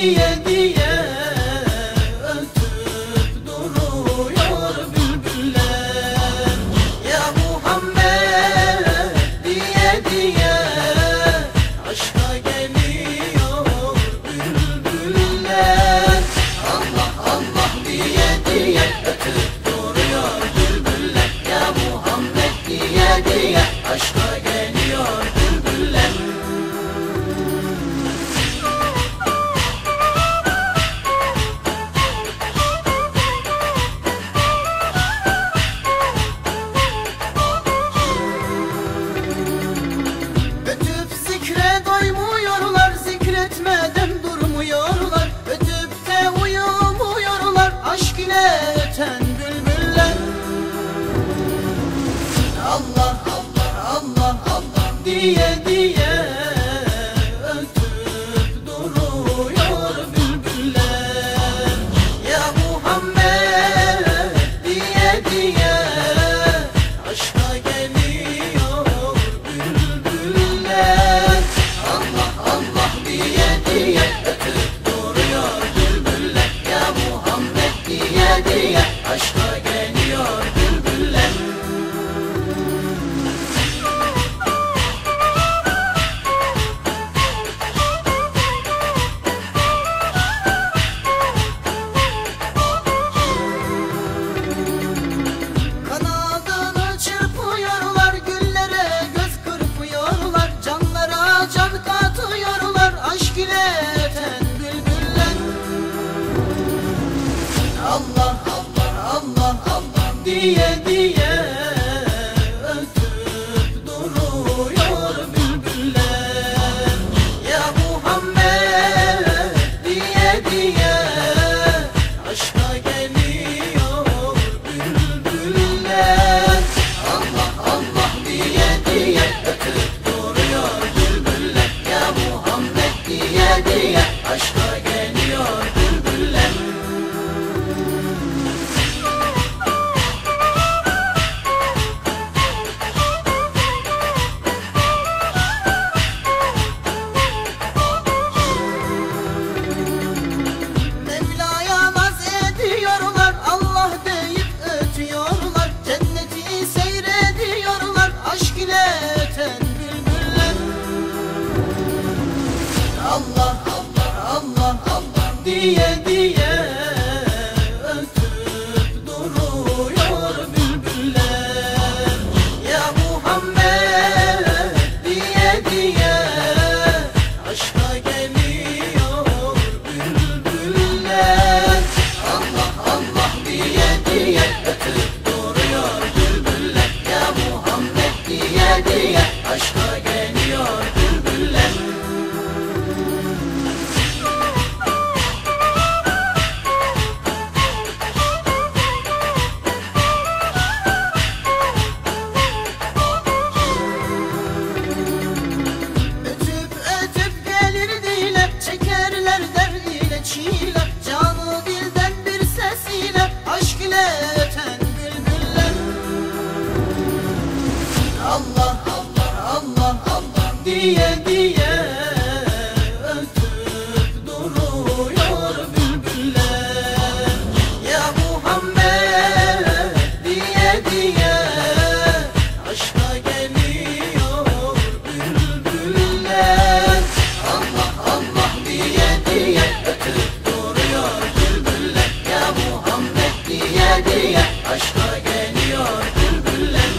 diye diye ötüp duruyor bülbüller. Ya Muhammed diye diye aşka geliyor bülbüller. Allah Allah diye diye ötüp duruyor bülbüller. Ya Muhammed diye diye aşka geliyor bülbüller. Allah Allah Allah Allah diye diye ötüp duruyor bülbüller. Ya Muhammed diye diye aşka geliyor bülbüller. Allah Allah diye diye ötüp duruyor bülbüller. Ya Muhammed diye diye aşka geliyor bülbüller. Allah Allah Allah Allah diye diye ötüp duruyor bülbüller. Ya Muhammed diye diye aşka geliyor bülbüller. Allah Allah diye diye ötüp duruyor bülbüller. Ya Muhammed diye diye aşka geliyor bülbüller. Allah Allah Allah Allah diye diye ötüp duruyor bülbüller. Ya Muhammed diye diye aşka geliyor bülbüller. Allah Allah diye diye ötüp duruyor bülbüller. Ya Muhammed diye diye aşka geliyor bülbüller. Canı dilden bir sesiyle aşk ile öten bülbüller. Allah Allah Allah Allah diye diye ötüp duruyor bülbüller. Ya Muhammed diye diye aşka geliyor bülbüller. Allah Allah diye diye ötüp diye aşka geliyor bülbüller.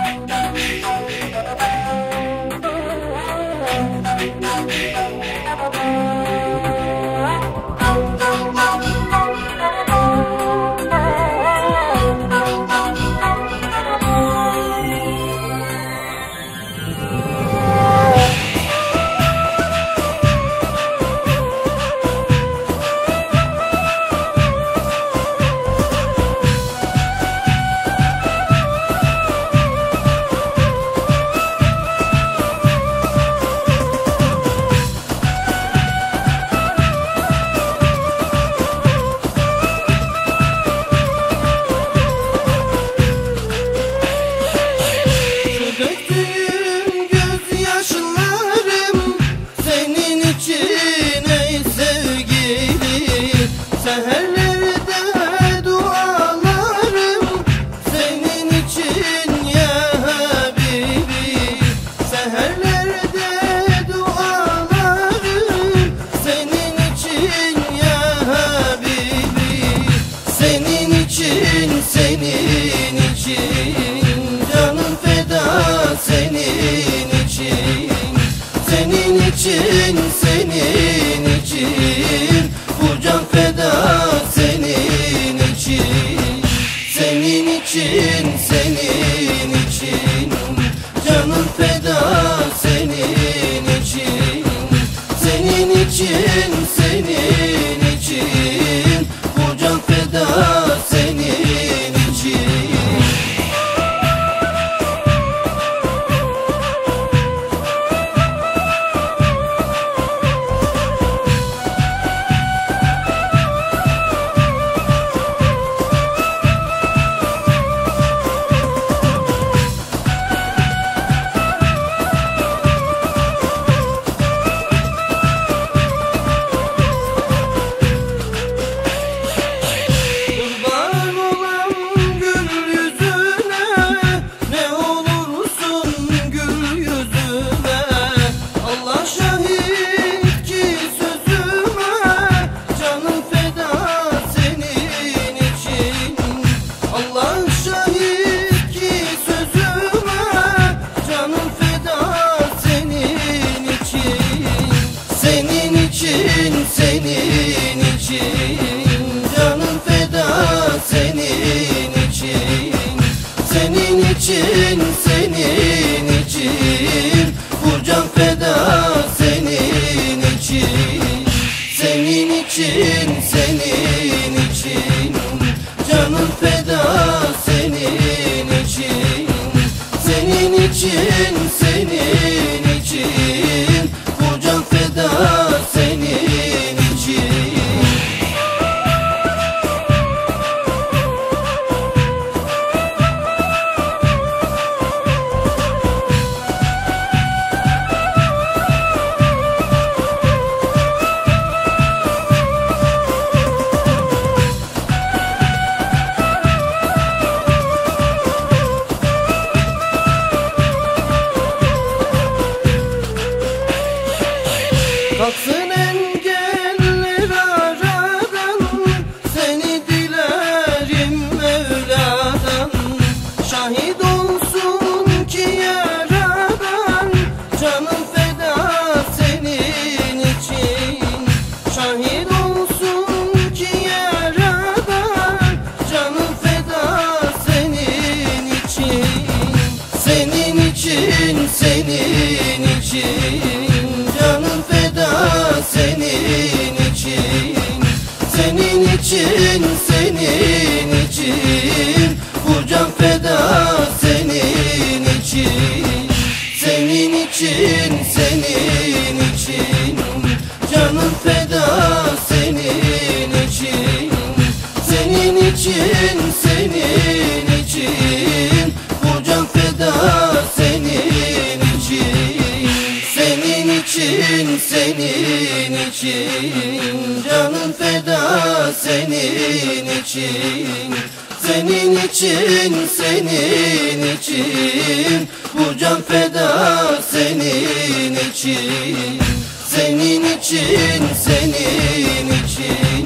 Senin için bu can feda, senin için, senin için, senin için canım feda, senin için, senin için, senin için bu can feda. Senin için canım feda, senin için, senin için, senin için bu can feda, senin için, senin için, senin için canım feda, senin için, senin için, senin için bu can feda. Kalksın engeller aradan, seni dilerim Mevla'dan. Şahit olsun ki yaradan, canım feda senin için. Şahit olsun ki yaradan, canım feda senin için. Senin için, senin için senin için, senin için, senin için bu can feda, senin için, senin için, senin için canım feda, senin için, senin için, senin için bu can feda, senin için. Senin için canım feda, senin için, senin için, senin için bu can feda, senin için, senin için, senin için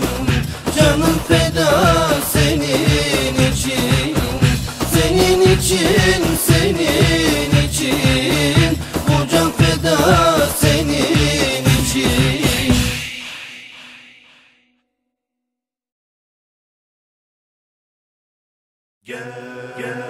canım feda, senin için, senin için, senin Gel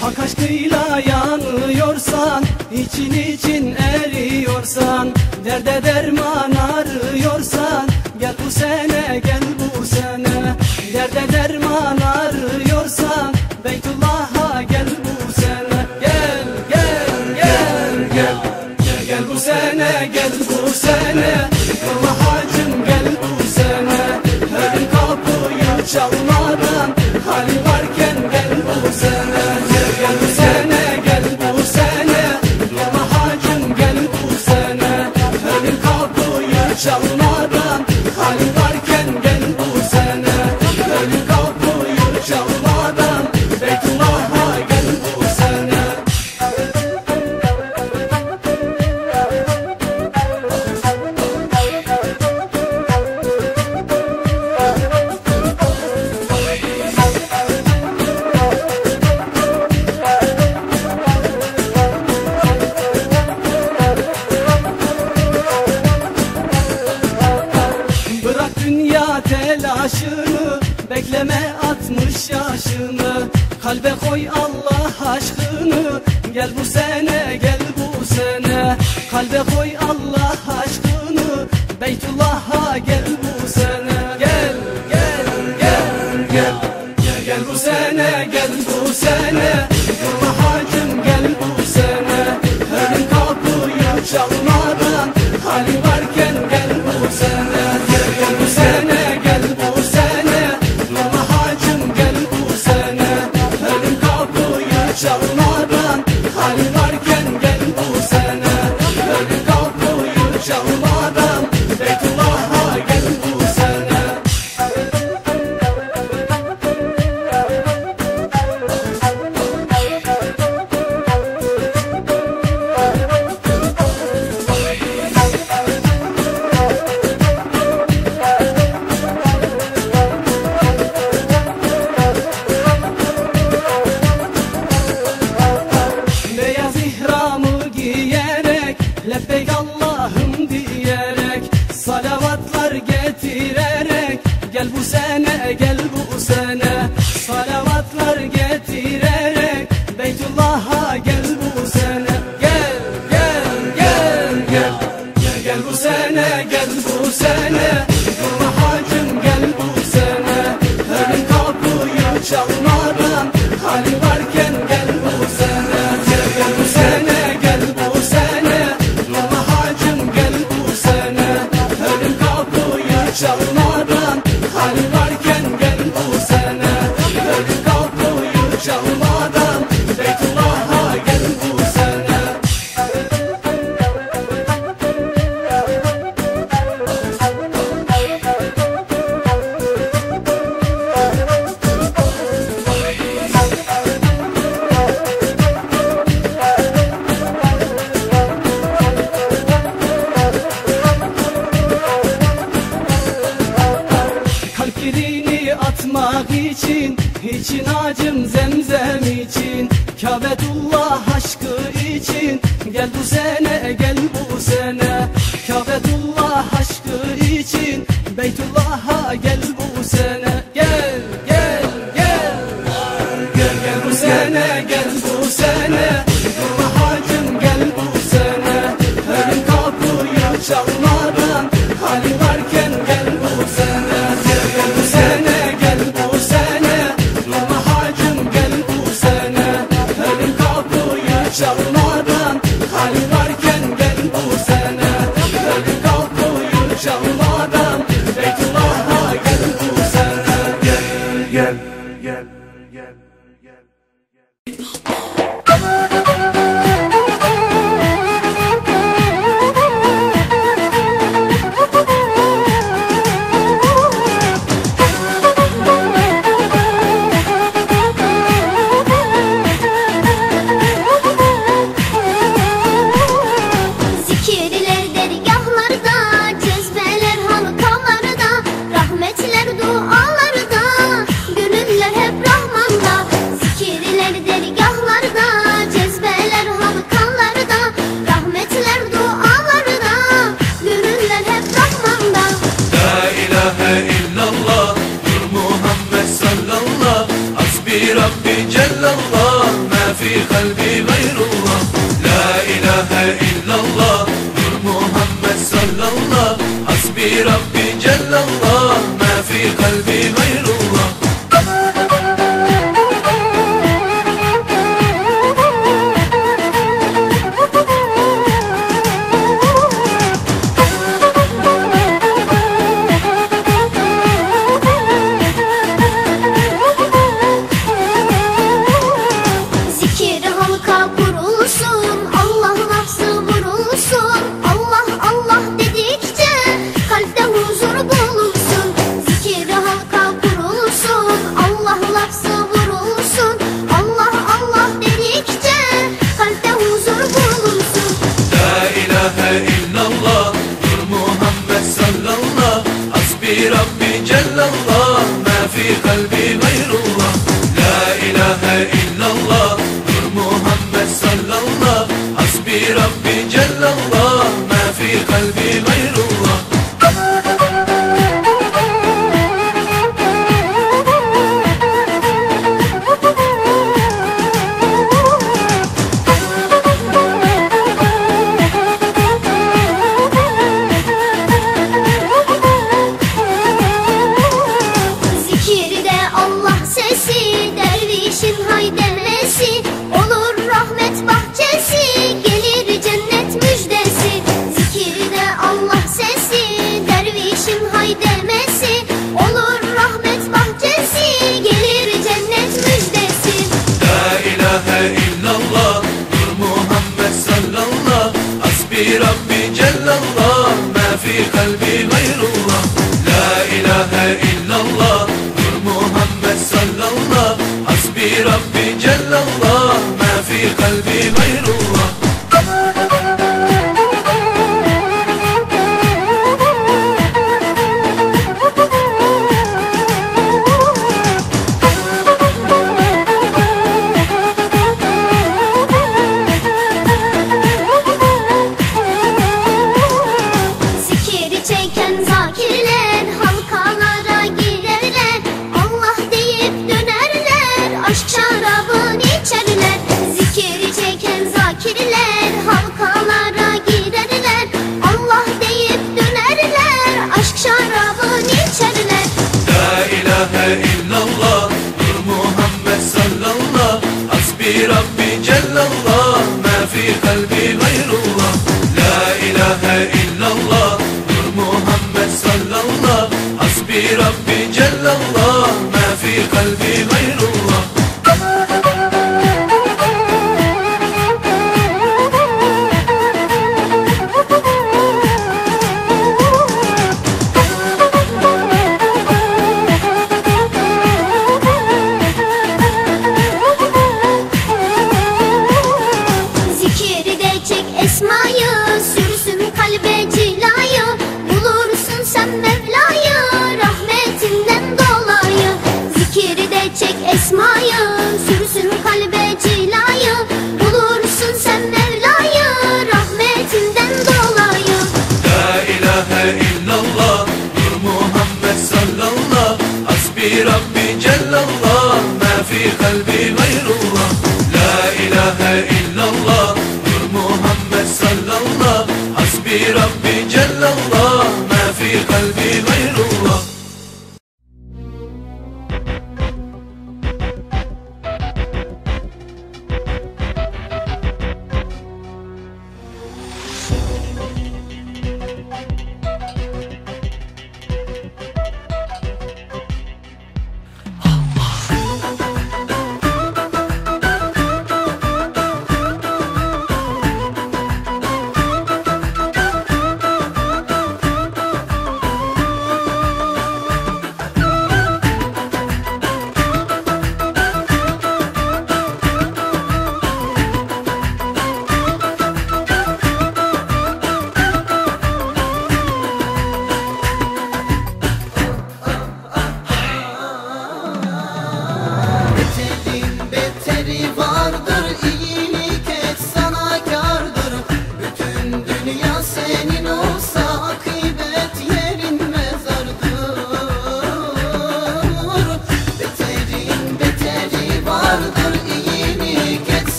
Hak aşkıyla yanıyorsan, için eriyorsan, derde derman arıyorsan, gel bu sene, gel bu sene. Derde derman arıyorsan, Beytullah'a gel bu sene. Gel bu sene, gel bu sene. Yıkılma hacım, gel bu sene. Ölüm kapıyı çalmadan, hali varken gel bu sene. Gel bu sene, gel bu sene. Yıkılma hacım, gel bu sene. Ölüm kapıyı çalmadan, hali varken gel bu sene. Ölüm kapıyı çalmadan, Beytullah'a gel bu sene. Dünya telaşını, bekleme 60 yaşını, kalbe koy Allah aşkını, gel bu sene, gel bu sene. Kalbe koy Allah aşkını, Beytullah'a gel bu sene. Gel bu sene, gel bu sene. Yıkılma hacım, gel bu sene. Ölüm kapıyı çalmadan, hali varken gel bu sene. Çalmadan, hali varken gel bu sene. Ölüm kapıyı çalmadan, Beytullah'a gel bu sene. Lebbeyk Allah'ım diyerek, salavatlar getirerek, gel bu sene, gel bu sene. Salavatlar getirerek, Beytullah'a gel bu sene. Gel bu sene, gel bu sene. Yıkılma hacım, gel bu sene. Ölüm kapıyı çalmadan, hali varken gel bu sene. Gel bu sene, gel bu sene. Çalmadan, hali varken gel bu sene. Ölüm kapıyı çalmadan, Beytullah'a gel bu sene. Atmak için acım zemzem için, Kâbetullah aşkı için, gel bu sene, gel bu sene. Kâbetullah aşkı için, Beytullah'a gel bu sene. Gel bu sene, gel bu sene. Yıkılma hacım, gel bu sene. Ölüm kapıyı çalmadan, hali varken gel bu sene. Gel bu sene, çalmadan, hali varken gel bu sene. Ölüm kapıyı çalmadan, Beytullah'a gel bu sene. Gel. قلبي غير الله لا إله إلا الله نور محمد صلى الله حسبي ربي جل الله ما في قلبي غير الله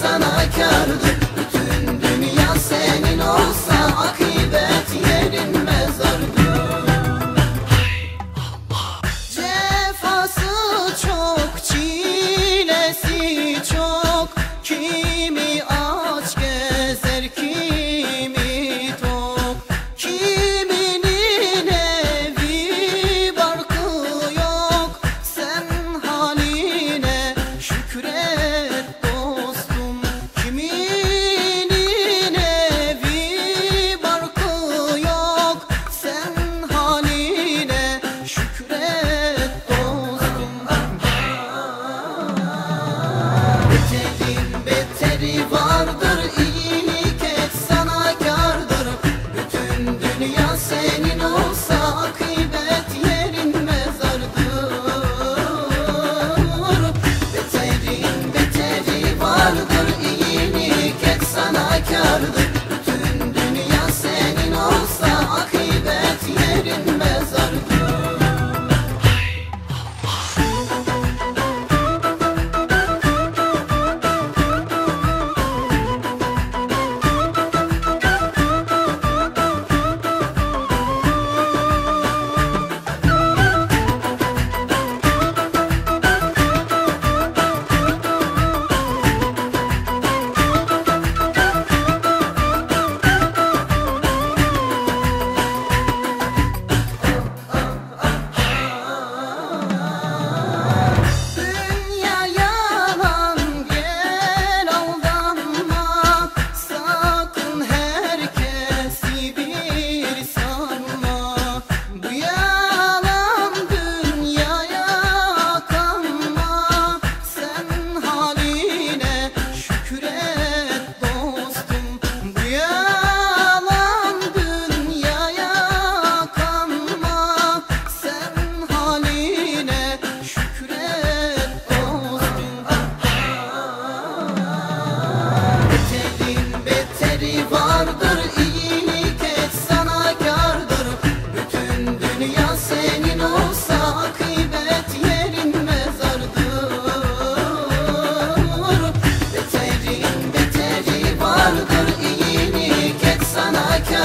sana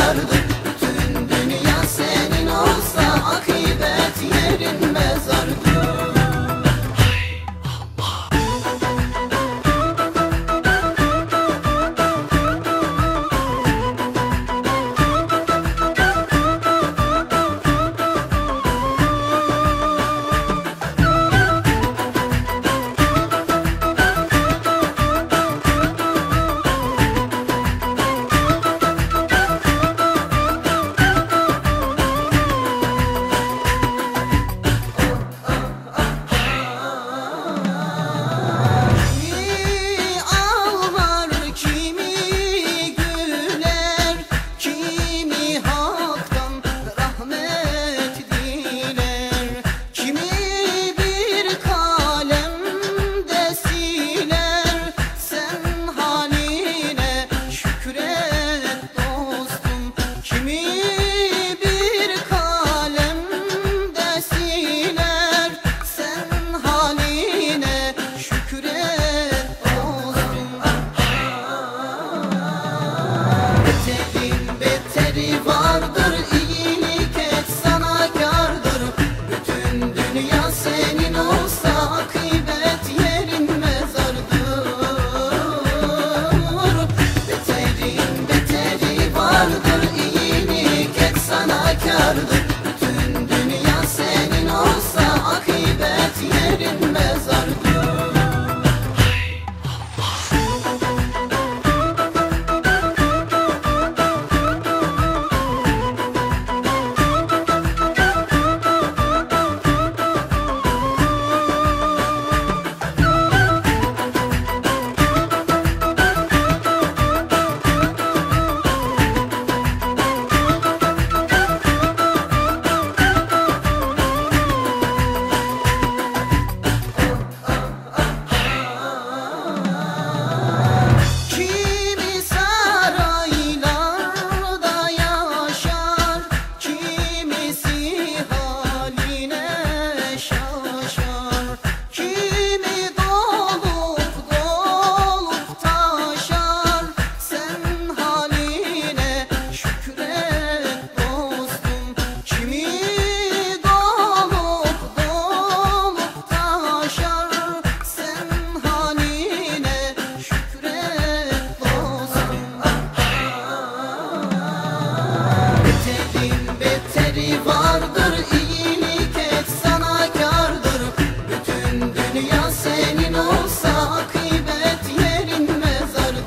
sardı. Bütün dünya senin olsa akıbet yerin mezardı. Hey Allah. Bütün dünya senin olsa akıbet yerin mezardı. Bütün dünya senin olsa akıbet yerin mezardı.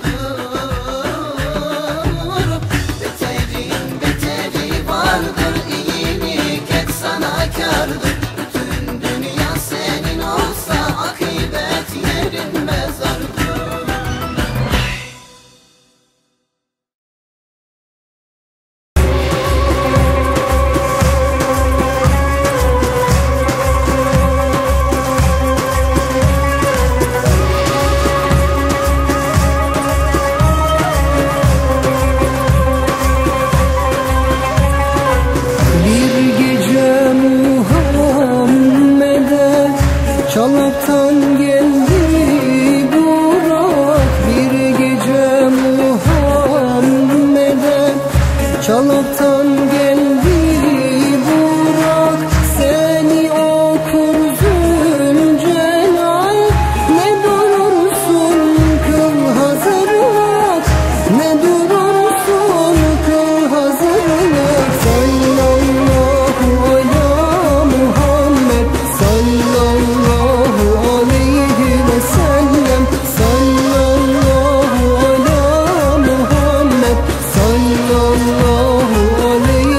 Çalatan geldi Burak, bir gece Muhammed'e. Çalatan geldi Burak, seni okur Zülcelal. Ne durursun kıl hazırlık, ne durursun kıl hazırlık. Sallallahu ala Muhammed, sallallahu sallallahu aleyhi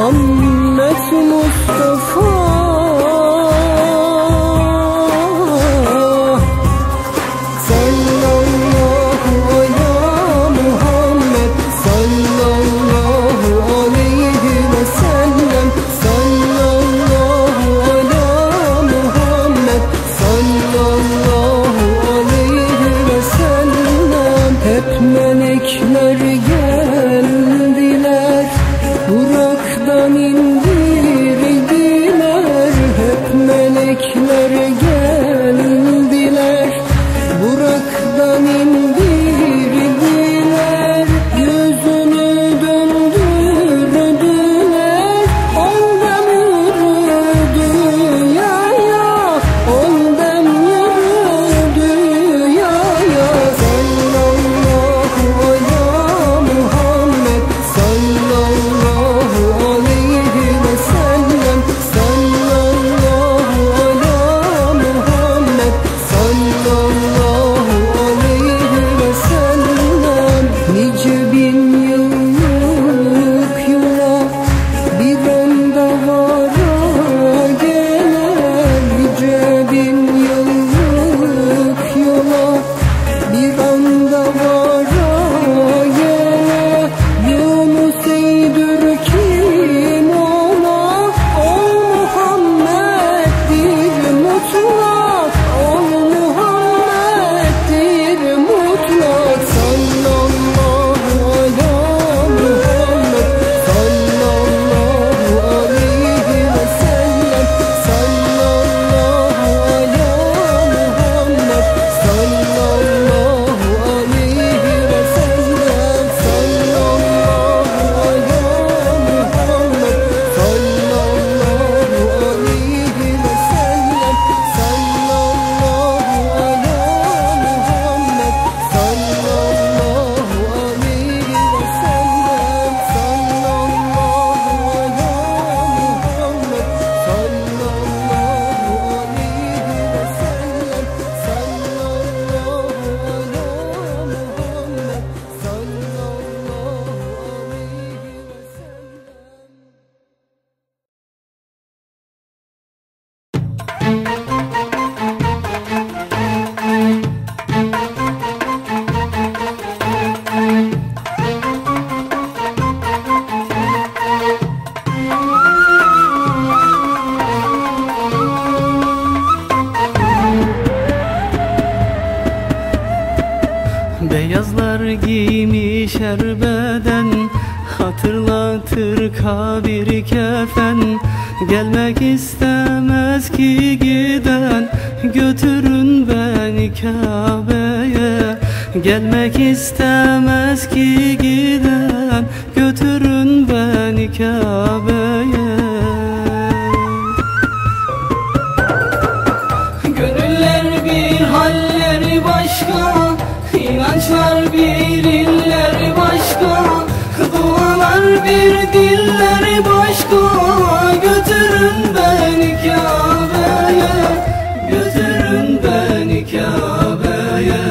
Muhammed Mustafa, sallallahu ala Muhammed, sallallahu aleyhi ve sellem, sallallahu ala Muhammed, sallallahu aleyhi ve sellem. Hep melekler geldiler, Burak'tan indirdiler. Hep melekler geldiler, Burak'tan indirdiler. Yüzünü döndürdüler, ondan yürüdü yaya, ondan yürüdü yaya. Sallallahu ala Muhammed, sallallahu giymiş her beden, hatırlatır kabir kefen. Gelmek istemez ki giden, götürün beni Kabe'ye. Gelmek istemez ki giden, götürün beni Kabe'ye. Gönüller bir, halleri başka, İnançlar bir, iller başka, dualar bir, diller başka. Götürün beni Kabe'ye, götürün beni Kabe'ye.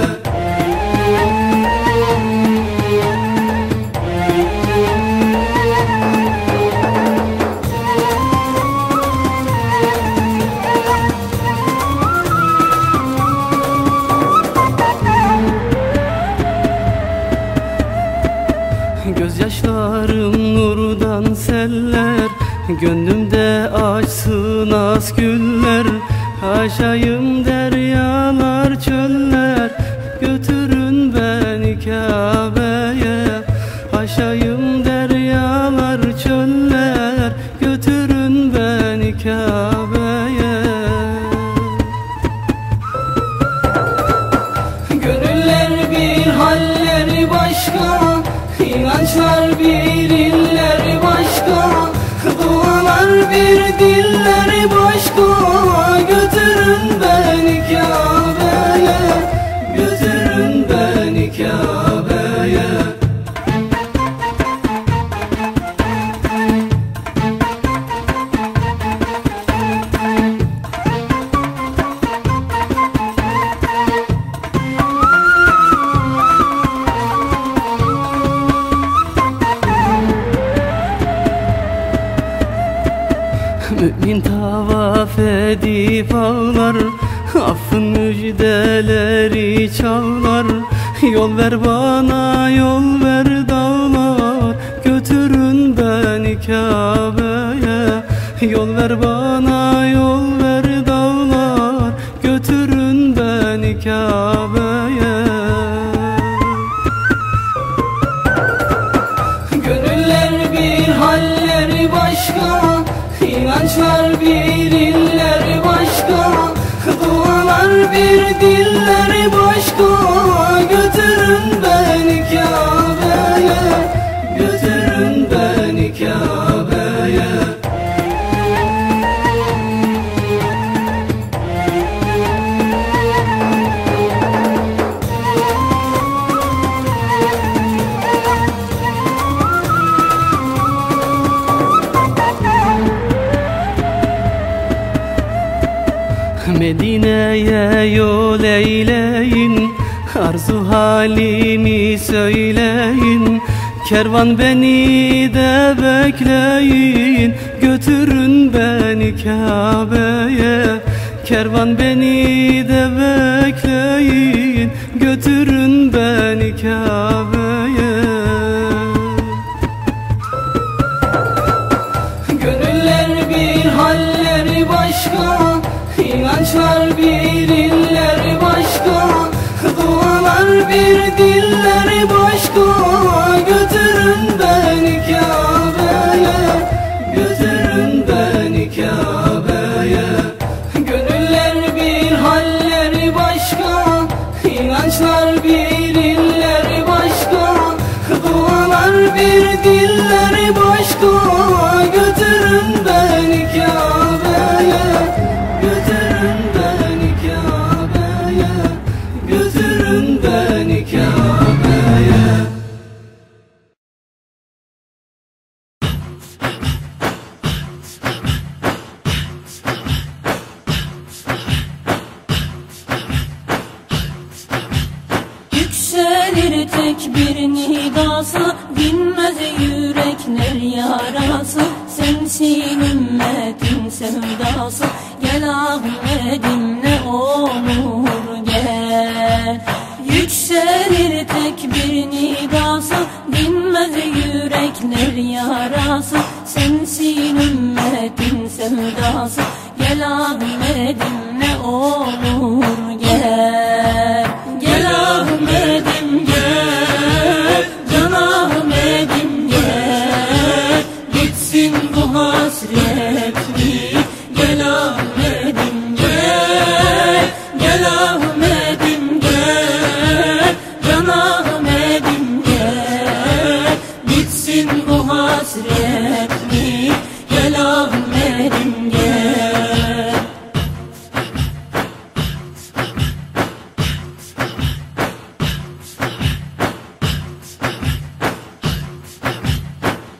Gözyaşlarım nurdan seller, gönlümde açsın az güller. Aşayım deryalar, çöller, götürün beni Kabe'ye. Aşayım deryalar, çöller, götürün beni Kabe'ye. Gönüller bir, halleri başka, İnançlar bir, iller başka, dualar bir, diller başka. Götürün beni Kabe'ye, götürün beni Kabe'ye. Mümin tavaf edip ağlar, affın müjdeleri çalar. Yol ver bana, yol ver dağlar, götürün beni Kabe'ye. Yol ver bana, yol ver dağlar, götürün beni Kabe'ye. Gönüller bir, halleri başka, inançlar bir, illeri başka, dualar bir, dilleri başka. Götürün beni Kabe'ye, götürün beni Kabe'ye. Medine'ye yol eyleyin, arzu halimi söyleyin. Kervan beni de bekleyin, götürün beni Kabe'ye. Kervan beni de bekleyin, götürün beni Kabe'ye. Gönüller bir, halleri başka, inançlar bir, illeri başka, dualar bir, dilleri başka. Götürün beni Kabe'ye, götürün beni Kabe'ye. Gönüller bir, halleri başka, inançlar bir, illeri başka, dualar bir, dilleri başka. Götürün beni Kabe'ye, götürün beni Kabe'ye, götürün beni Kabe'ye. Yükselir tek bir nidası, dinmez yürekler yarası. Sensin ümmetin sevdası, gel Ahmet'im ne olur gel. Yükselir tek bir nidası, dinmez yürekler yarası. Sensin ümmetin sevdası, gel Ahmet'im ne olur gel. Gel Ahmet'im gel, can Ahmet'im gel, gitsin bu hasretlik. Gel Ahmet'im gel, gel Ahmet'im gel, can Ahmet'im gel, gitsin bu hasretlik. Gel Ahmet'im gel.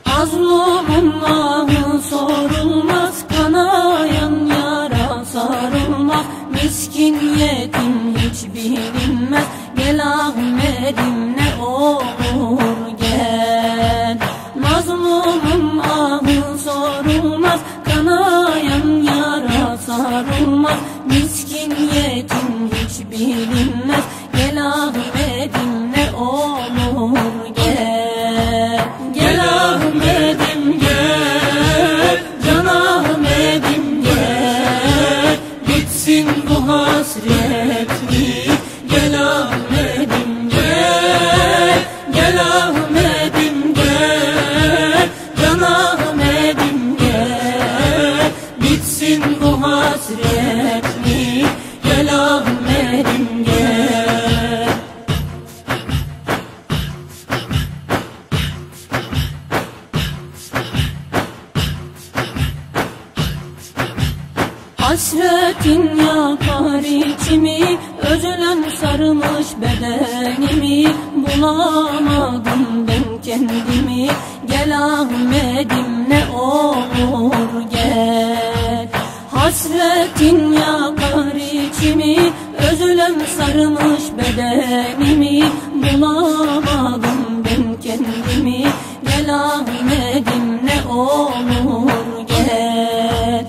Mazlumun sorulmaz, kanayan yara sarılmaz. Miskin yetim hiç bilinmez, gel Ahmet'im ne olur gel. Mazlumun ahı sorulmaz, kanayan yara sarılmaz. Miskin yetim hiç bilinmez, gel Ahmet'im ne olur gel. Gel Ahmet'im gel, can Ahmet'im gel, bitsin bu hasretlik. Gel Ahmet'im gel, gel Ahmet'im gel, can Ahmet'im gel, bitsin bu hasretlik. Gel Ahmet'im gel. Hasretin yakar içimi, özülen sarmış bedenimi. Bulamadım ben kendimi, gel Ahmet'im ne olur gel. Hasretin yakar içimi, özülen sarmış bedenimi. Bulamadım ben kendimi, gel Ahmet'im ne olur gel.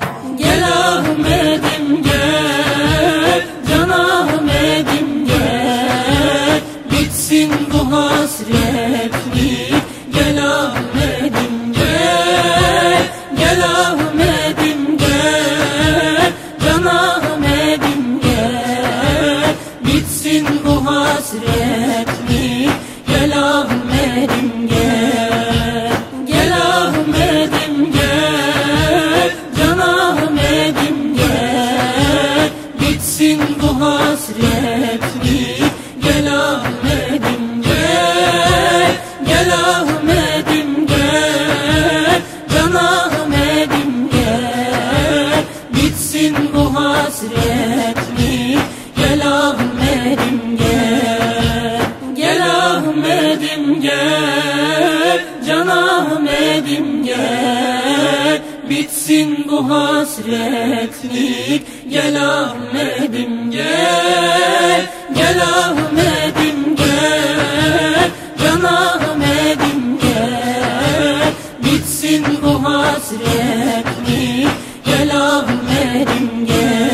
Ahmet'im gel, Can Ahmet'im gel, bitsin bu hasretlik. Gel Ahmet'im gel, gel Ahmet'im gel, Can Ahmet'im gel, bitsin bu hasretlik. Gel Ahmet'im gel, gel Ahmet'im gel, Can Ahmet'im gel, bitsin bu hasretlik. Gel Ahmet'im gel, gel Ahmet'im gel, Can Ahmet'im gel, bitsin bu hasretlik. Gel Ahmet'im gel, gel Ahmet'im gel, Can Ahmet'im gel, bitsin bu hasretlik. Gel Ahmet'im gel.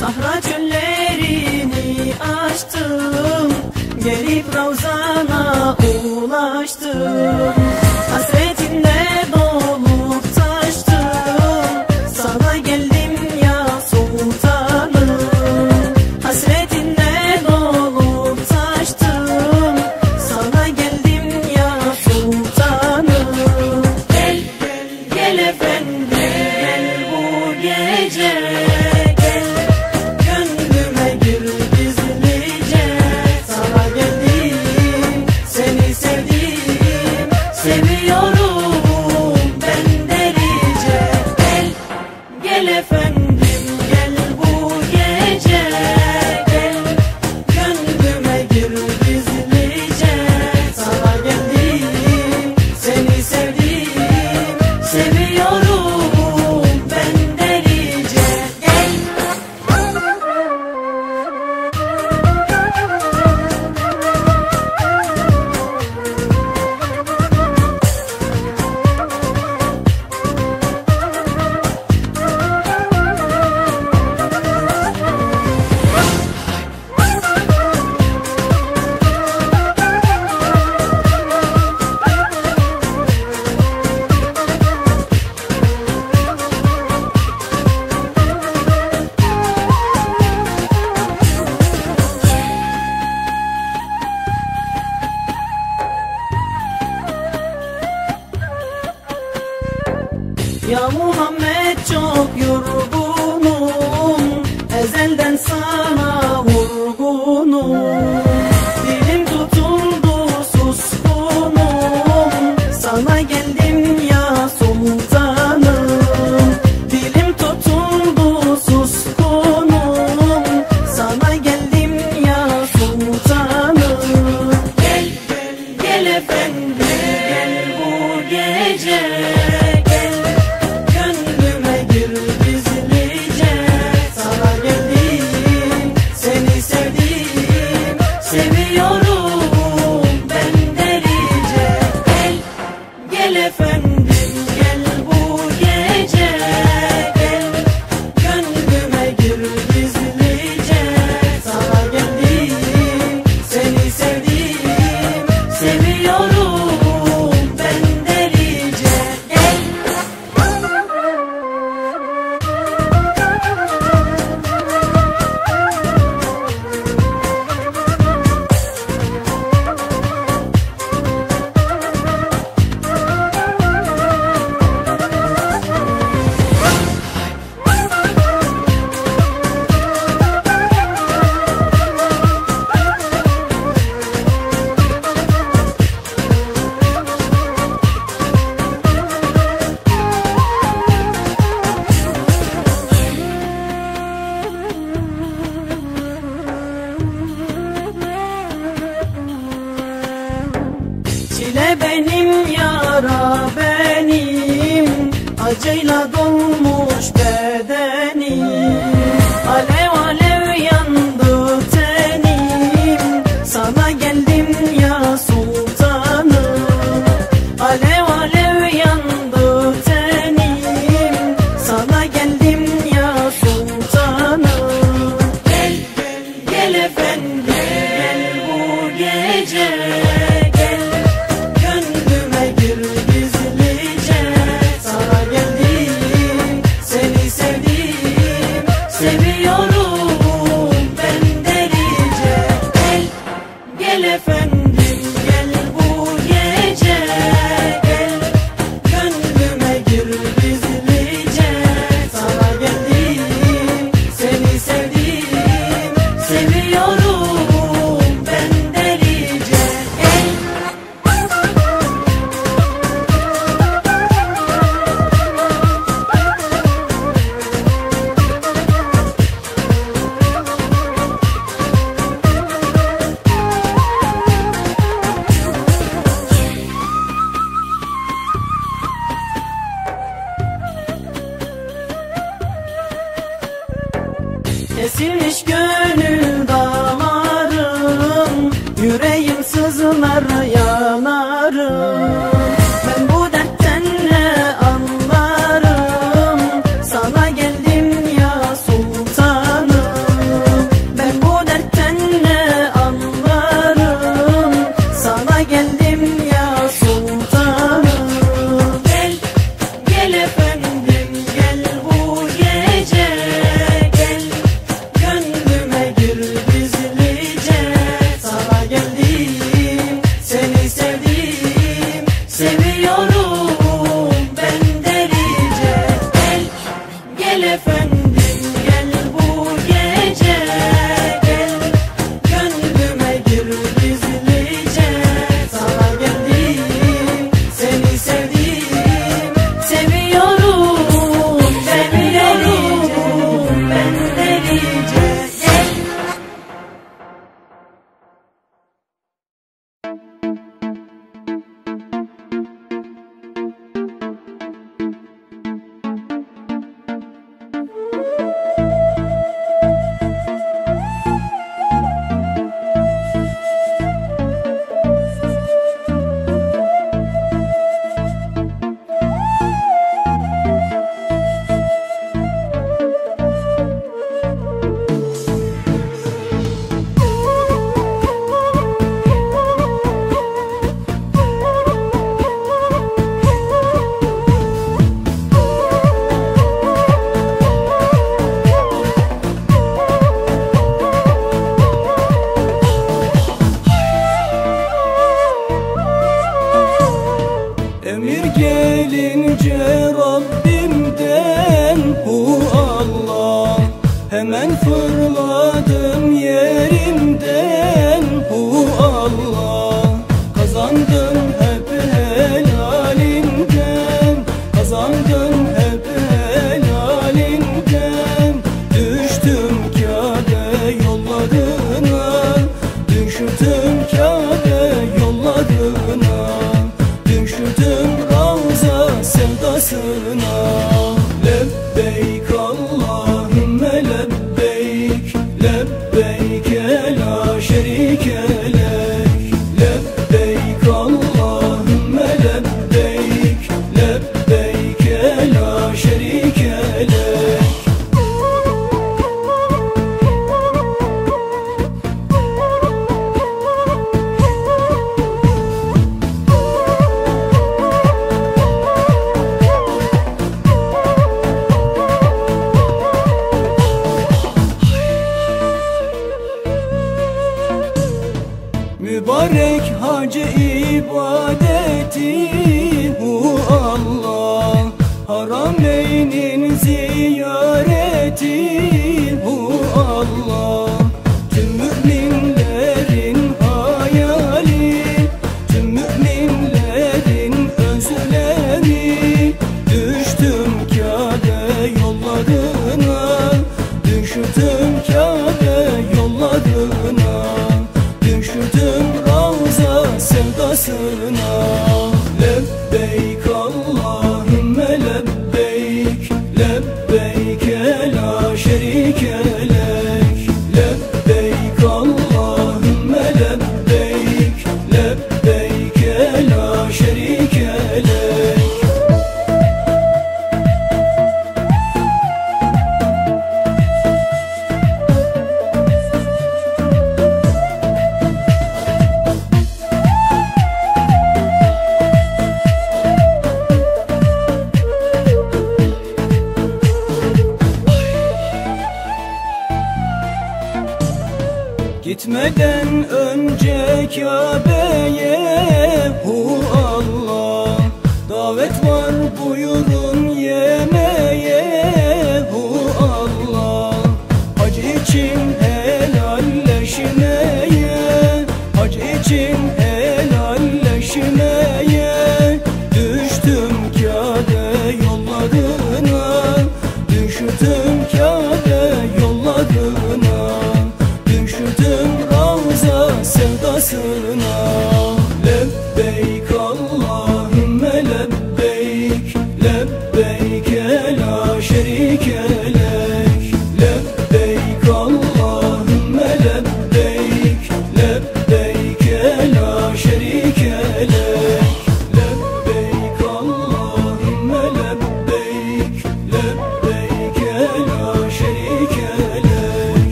Sahra çöllerini aştım, gelip Ravzana ulaştım. Hasretinle dolup taştım, sana geldim ya sultanım. Hasretinle dolup taştım, sana geldim ya sultanım. Gel, gel efendim, gel bu gece. Ya Muhammed çok yorgunum, ezelden sana vurgunum. Dilim tutuldu suskunum, sana geldim ya sultanım. Dilim tutuldu suskunum, sana geldim ya sultanım. Gel, gel, gel efendim, gel bu gece. Gönlüme gül. kesilmiş gönül damarım, yüreğim sızlar yanarım. Ben bu dertten ne anlarım, sana geldim ya sultanım. Ben bu dertten ne anlarım, sana geldim ya sultanım. Gel, gel efendim gel bu gece. Hemen fırladım yerimden, hu Allah. Kazandım hep helalimden, kazandım hep helalimden. Düştüm Kabe yollarına, düştüm Kabe yollarına, düştüm Ravza sevdasına. Lebbeyk Allah, mübarek hacı ibadeti hu Allah. Harameynin ziyareti hu Allah. Tüm müminlerin hayali, tüm müminlerin özlemi. Düştüm Kabe yollarına, düştüm Kabe yollarına, düştüm Ravza sevdasına. Lebbeyk Allahümme lebbeyk, lebbeyke la şerike lek. Lebbeyk Allahümme lebbeyk, lebbeyke la şerike lek. Gitmeden önce Kabe'ye hu Allah, davet var buyurun yemeğe hu Allah. Hac için helalleşmeye, hac için helalleşmeye. Düştüm Kabe yollarına, düştüm Kabe yollarına, sevdasına. Lebbeyk Allahümme lebbeyk, lebbeyke la şerike lek. Lebbeyk Allahümme lebbeyk.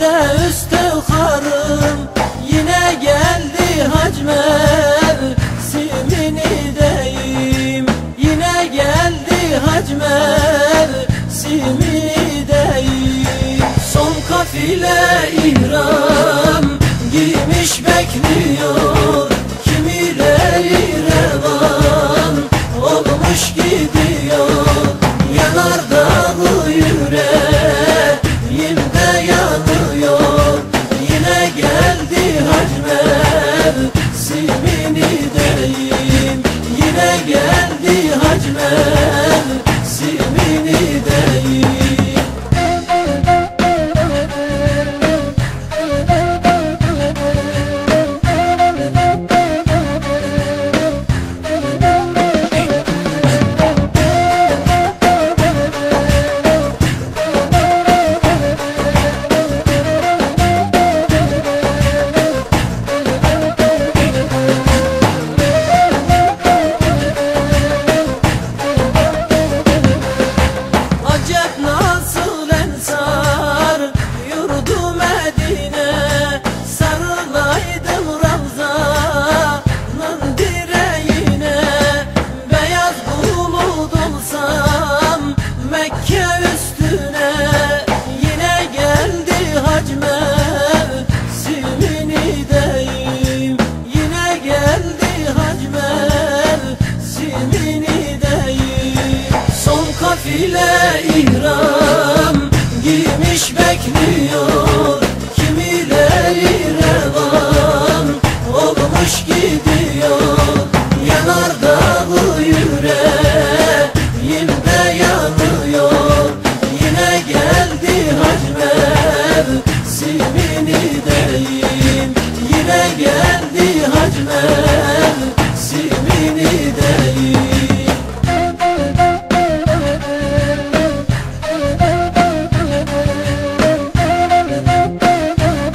de üstü karım yine geldi hacmev, simini deyim yine geldi hacmev, simini deyim. Son kafile ihram giymiş bekliyor, kimileri revan olmuş gidiyor. Yanardağı yüreğimde yanıyor, yine geldi hacmev, simini deyim, yine geldi hacmev, simini deyim. Kafile ihram giymiş bekliyor, kimileri revan olmuş gidiyor. Yanardağı yüreğimde yanıyor, yine geldi hacmev, simini deyim, yine geldi hacmev,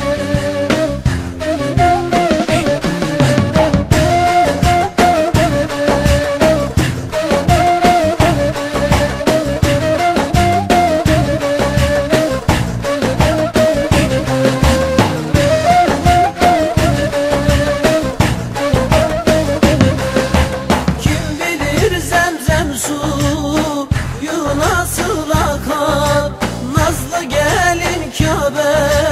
simini deyim.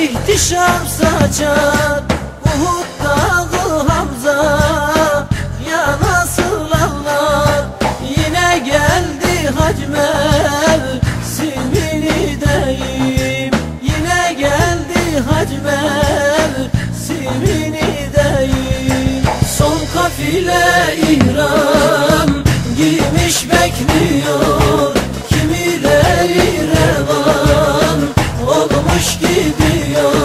İhtişam saçar Uhud dağı Hamza, ya nasıl ağlar, yine geldi hacmev, simini deyim, yine geldi hacmev, simini deyim. Son kafile ihram giymiş bekliyor, kimileri revan olmuş gidiyor.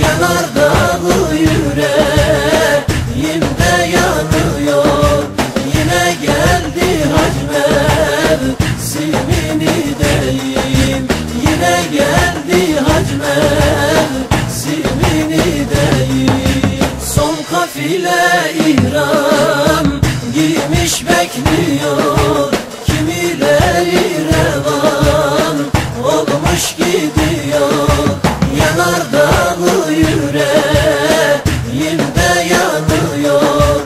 Yanardağı yüreğimde yanıyor, yine geldi hacmev, simini deyim, yine geldi hacmev, simini deyim. Son kafile ihram giymiş bekliyor, kimileri revan olmuş gidiyor. Yanardağı yüreğimde yanıyor,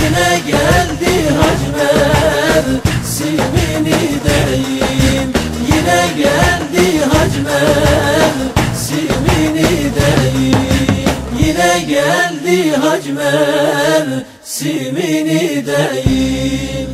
yine geldi hacmev, simini deyim, yine geldi hacmev, simini deyim, yine geldi hacmev, simini deyim.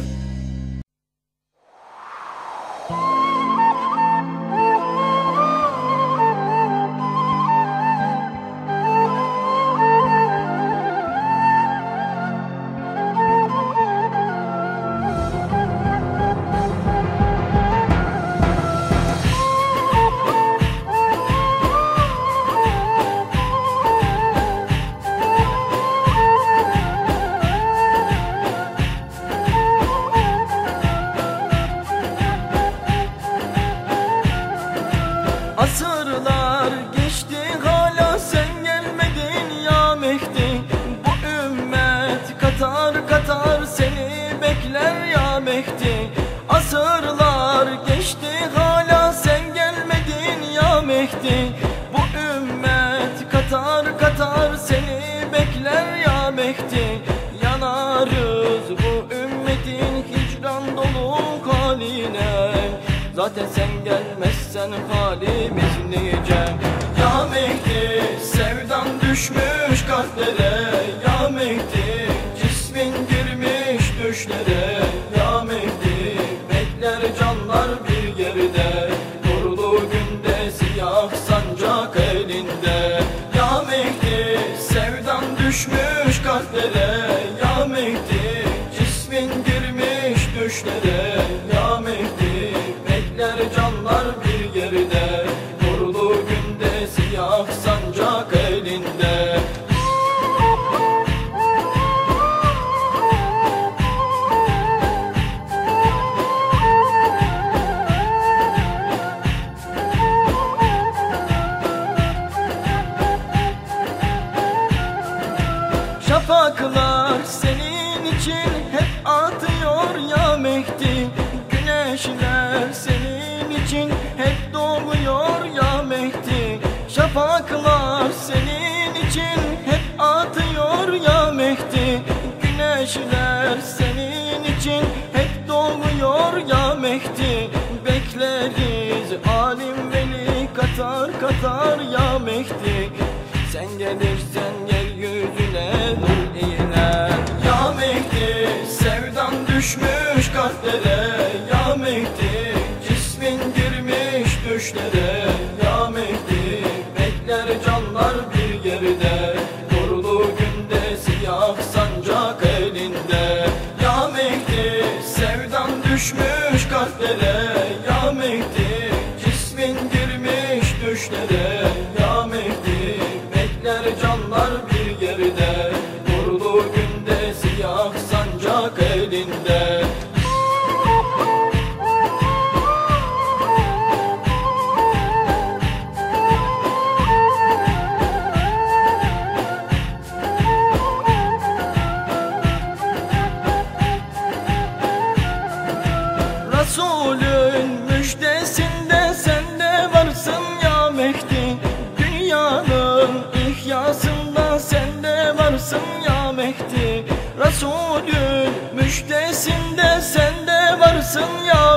çektin, yanarız bu ümmetin hicran dolu haline. Zaten sen gelmezsen halimiz nice. Ya Mehdi, sevdan düşmüş kalplere. Ya Mehdi, cismin girmiş düşlere. Ya Mehdi, bekler canlar bir yerde, nurlu günde siyah sancak elinde. Ya Mehdi, sevdan düşmüş kalplere. Ya Mehdi, cismin girmiş düşlere. Ya Mehdi, bekler canlar bir yerde, nurlu günde siyah sancak elinde. Şafaklar senin için hep atıyor ya Mehdi, güneşler senin için hep doğuyor ya Mehdi. Şafaklar senin için hep atıyor ya Mehdi, güneşler senin için hep doğuyor ya Mehdi. Bekleriz alim veli katar katar ya Mehdi, sen gelirsen yeryüzüne nur iner. Ya Mehdi, sevdan düşmüş kalplere. Ya Mehdi, cismin girmiş düşlere. Ya Mehdi, bekler canlar bir yerde, nurlu günde siyah sancak elinde. Ya Mehdi, sevdan düşmüş kalplere. Ya Mehdi, cismin girmiş düşlere. Ya Mehdi, canlar bir yerde, nurlu günde siyah sancak elinde. Resulün müjdesinde sen de varsın ya Mehdi, dünyanın İhyasında sen de varsın ya Mehdi. Resulün müjdesinde sen de varsın ya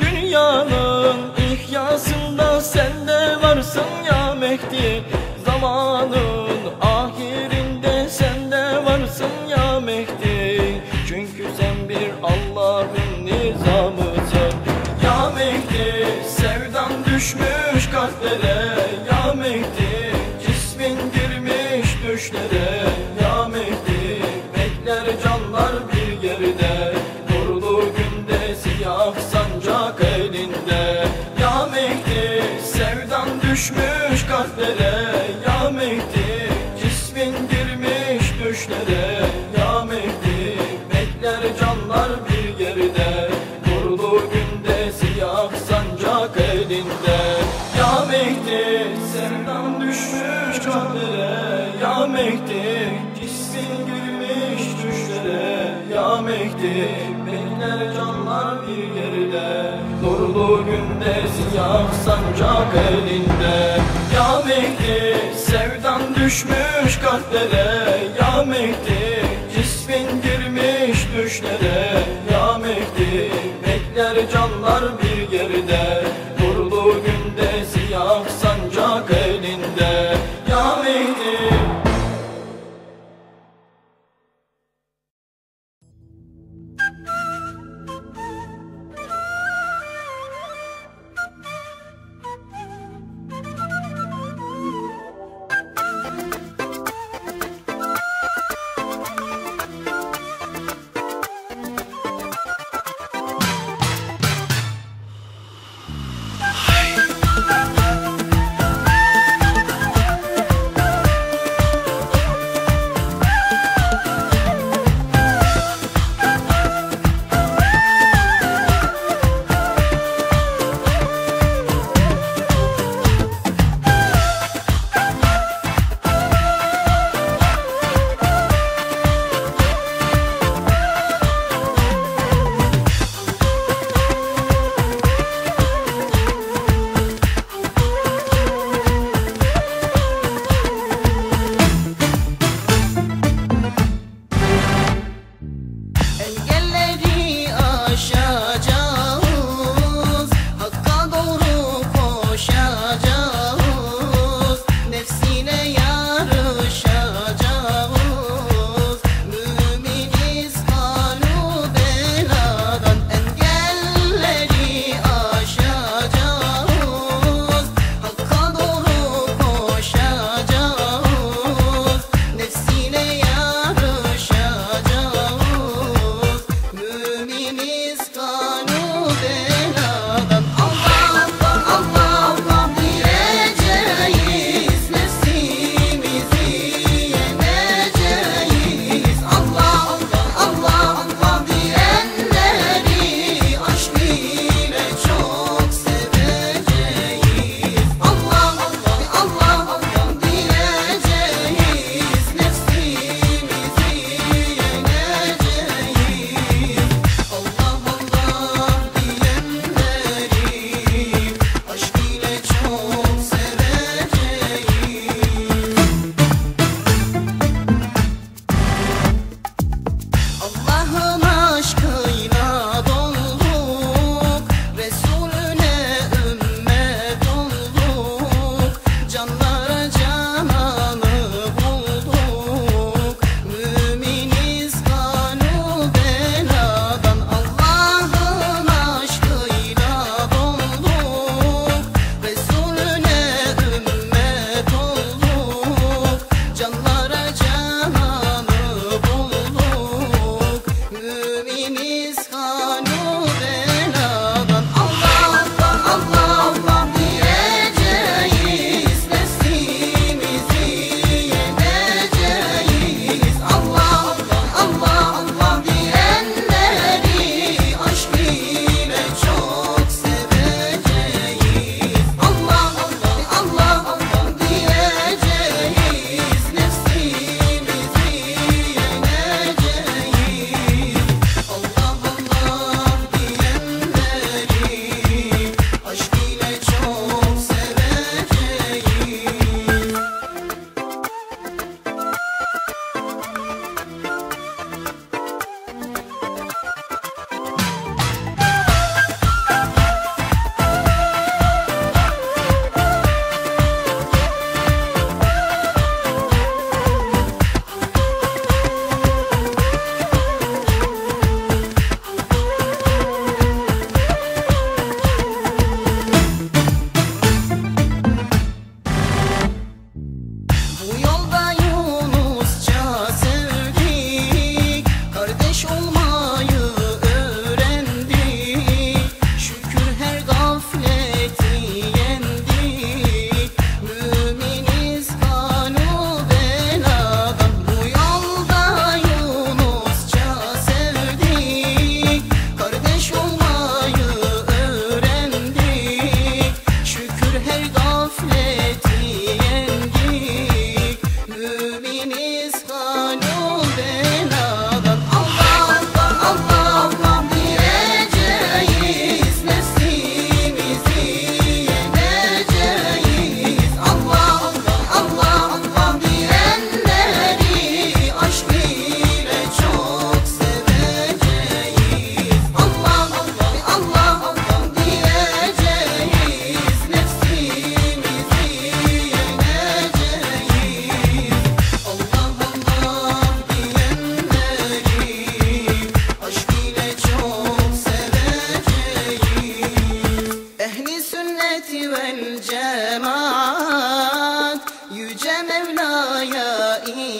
dünyanın ihyasında sen de varsın ya Mehdi. Zamanın ahirinde sen de varsın ya Mehdi, çünkü sen bir Allah'ın nizamısın. Ya Mehdi, sevdan düşmüş kalplere. Ya Mehdi, girmiş düşlere. Ya Mehdi, bekler canlar bir yerde, nurlu günde siyah sancak elinde. Ya Mehdi, sevdan düşmüş kalplere. Ya Mehdi, cismin girmiş düşlere. Ya Mehdi, bekler canlar bir yerde, nurlu günde siyah sancak elinde. Ya Mehdi, sevdan düşmüş kalplere. Ya Mehdi, cismin girmiş düşlere. Ya Mehdi, bekler canlar bir yerde, nurlu günde siyah sancak elinde. Ya Mehdi, sevdan düşmüş kalplere. Ya Mehdi, cismin girmiş düşlere. Ya Mehdi, bekler canlar bir yerde, nurlu günde siyah sancak elinde. Ya Mehdi.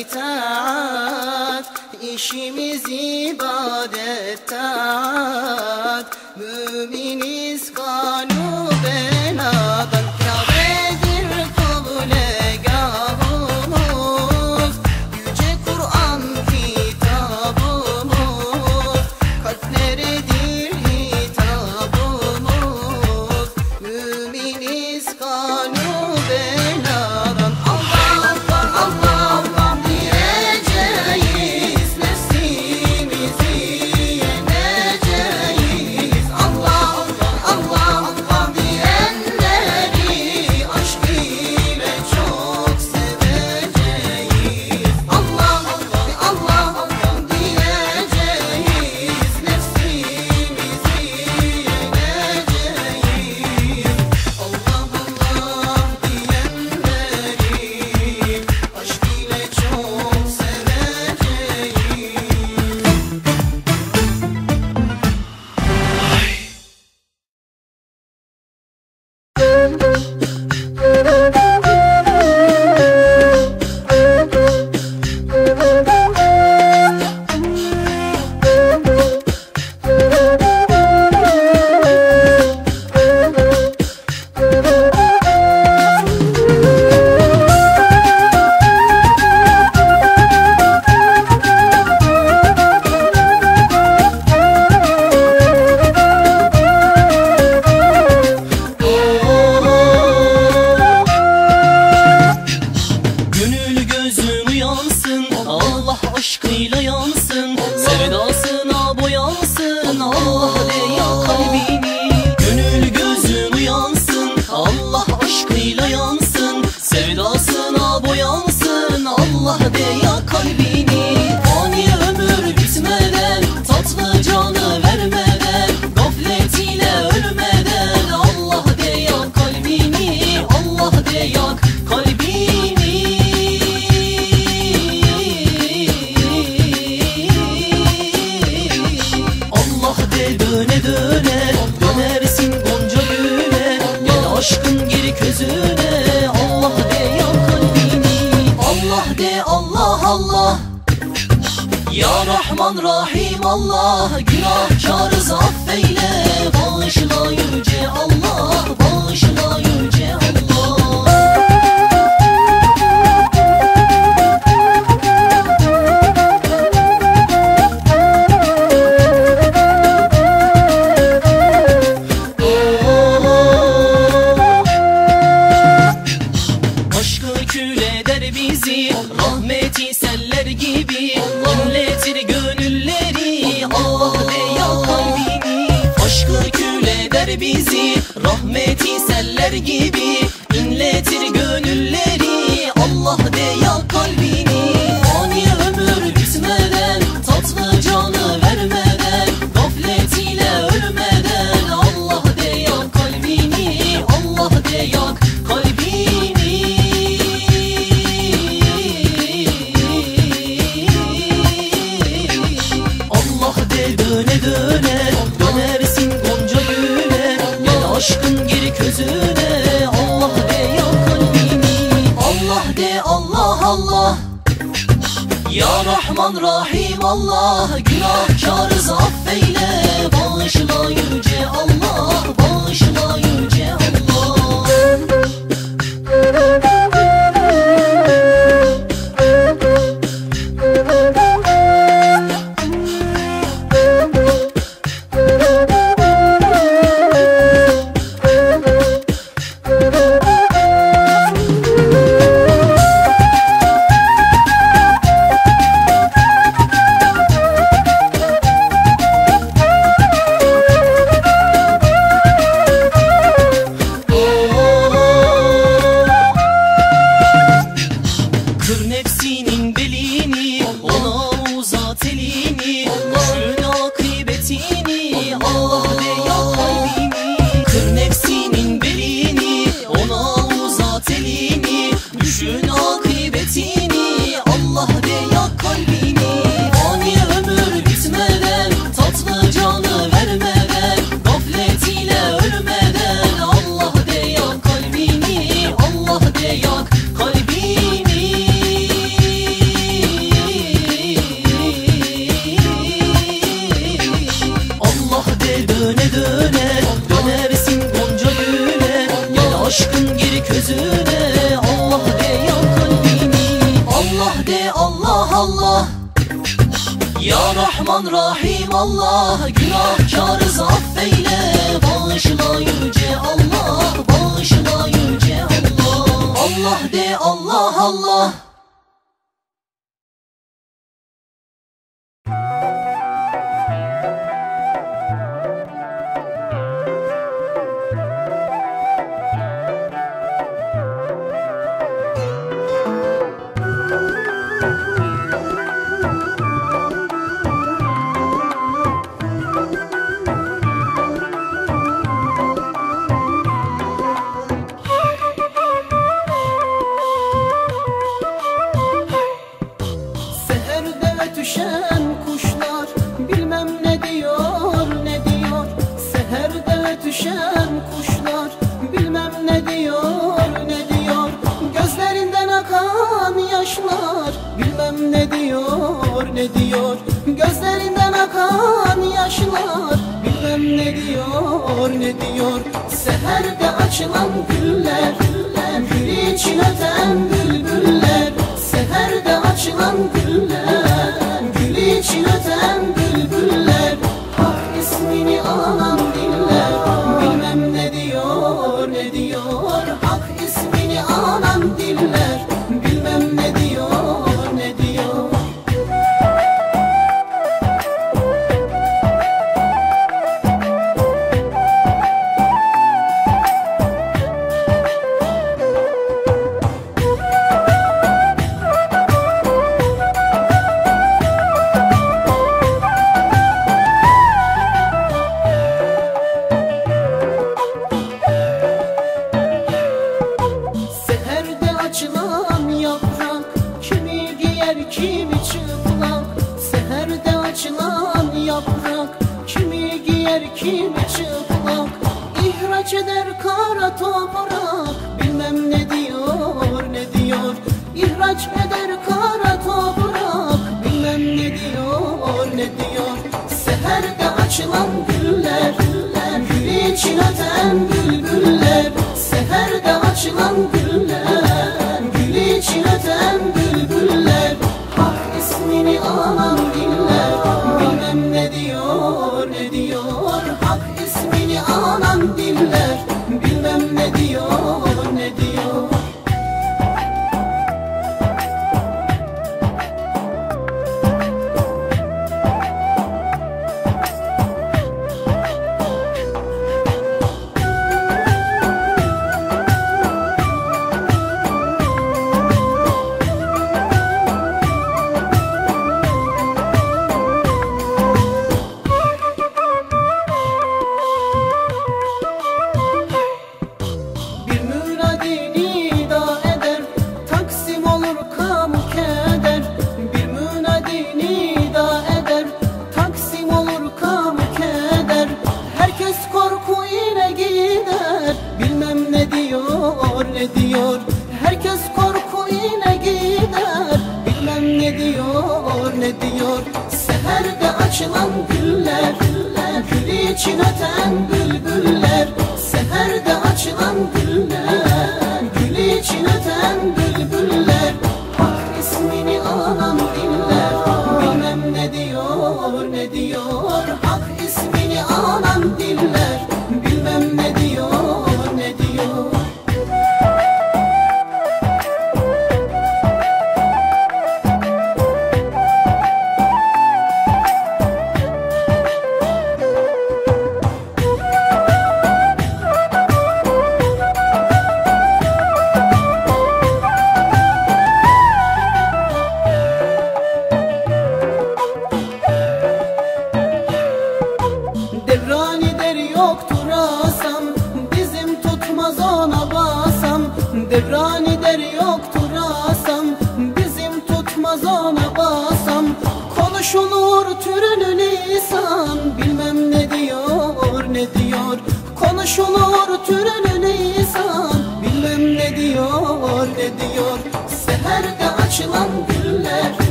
itaat, işimizi ibadettan, müminiz kanu benadan. gözüne, Allah de yan kalbimi, Allah de Allah Allah. Ya Rahman Rahim Allah, günahkarız affeyle, bağışla yüce Allah, bağışla yüce Allah. Allah de Allah Allah. Ne diyor gözlerinden akan yaşlar, bilmem ne diyor, ne diyor. Seherde açılan güller, gül için öten bülbüller. Seherde açılan güller, gül için öten bülbüller. Hak ismini alan diller, bilmem ne diyor, ne diyor. Hak ismini alan diller, bilmem ne diyor.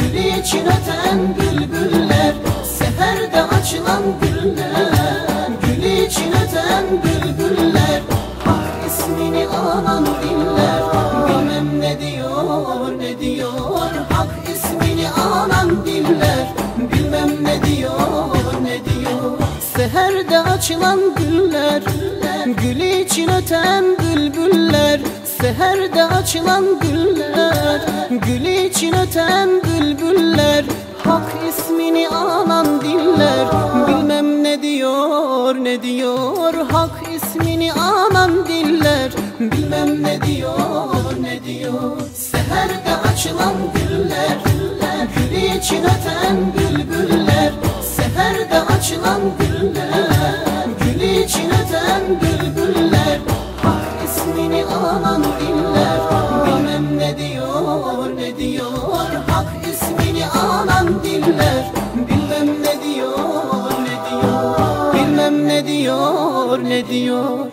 Gül için öten bülbüller, hak ismini alan açılan güller, gül için öten bülbüller. Seherde açılan güller, gül için öten bülbüller. Hak ismini alan diller, bilmem ne diyor, ne diyor. Hak ismini alan diller, bilmem ne diyor, ne diyor. Seherde açılan güller, gül için öten bülbüller. Seherde açılan güller, gül için öten bülbüller. Hak ismini alan diller, bilmem ne diyor, ne diyor. Hak ismini alan diller, bilmem ne diyor, ne diyor. Bilmem ne diyor, ne diyor.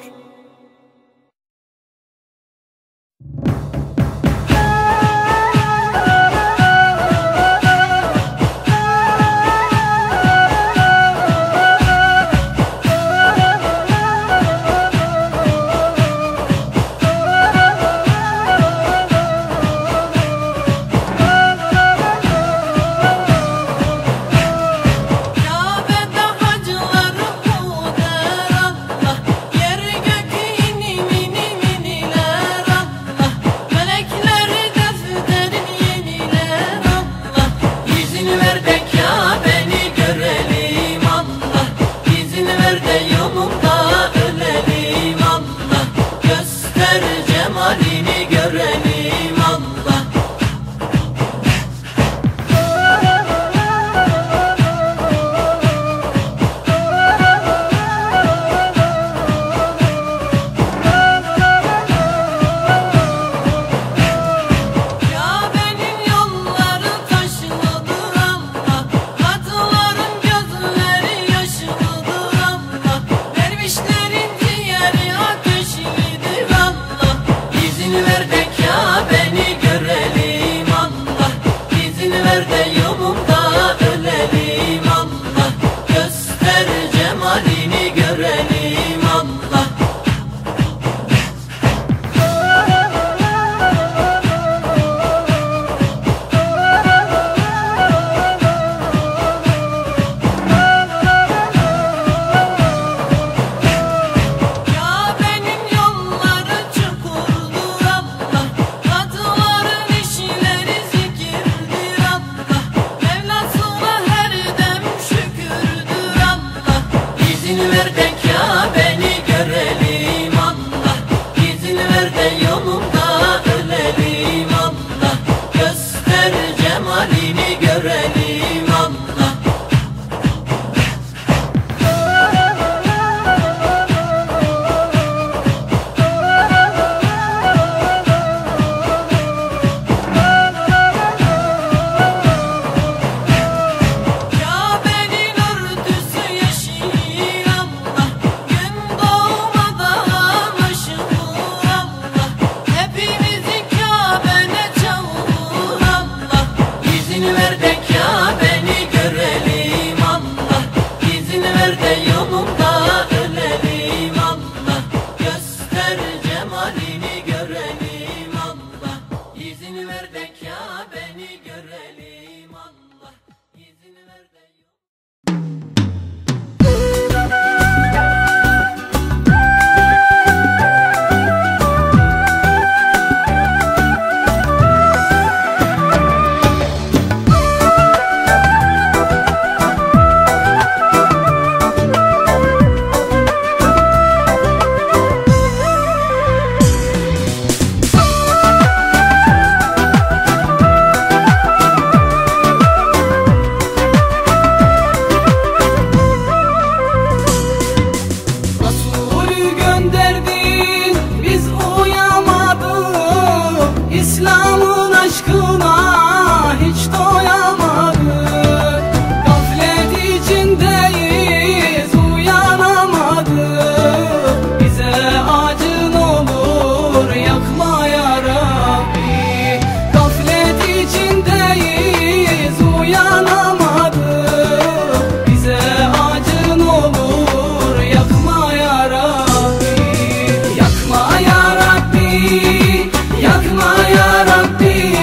Yakma ya Rabbi,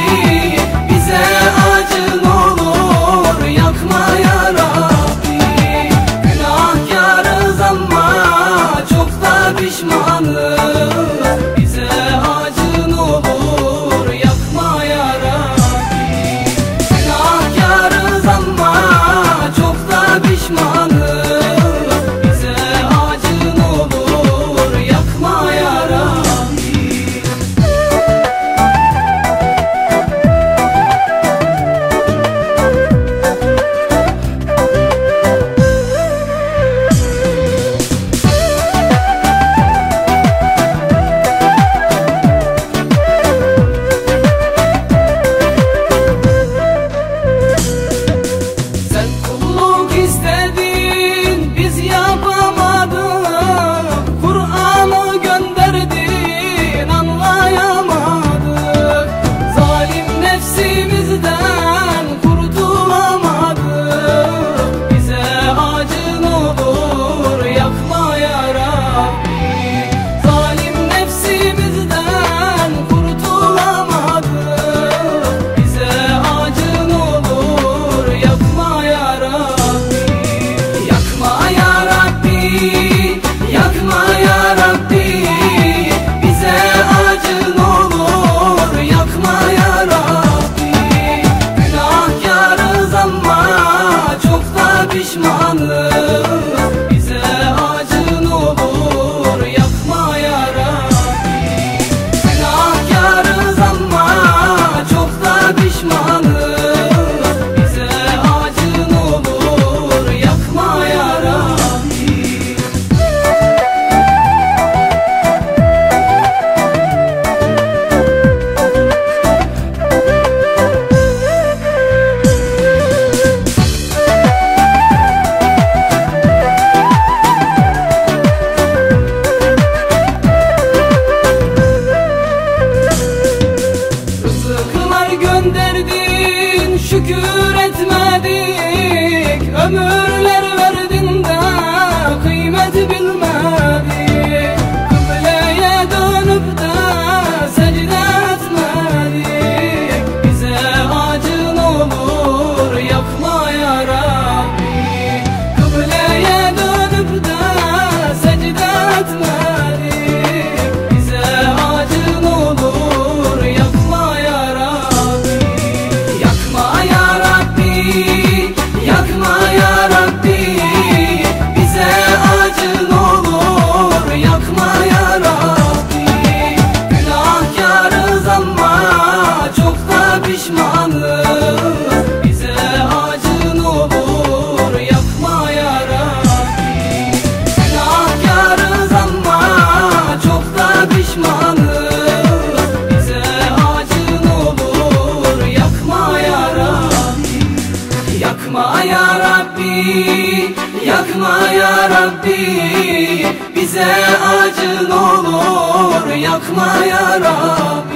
teşekkür etmedik, ömürler verdin de kıymet bilmedik. Kıbleye dönüp de secde etmedik, bize acın olur yakla ya Rabbi. Kıbleye dönüp de secde etmedik, bize acın olur yakla ya Rabbi. Yakma ya Rabbi, yakma ya Rabbi, bize acın olur yakma ya Rabbi. Günahkarız ama çok da pişmanız, bize acın olur yakma ya Rabbi. Günahkarız ama çok da pişmanız, yakma ya Rabbi, yakma ya Rabbi, bize acın olur yakma ya Rabbi.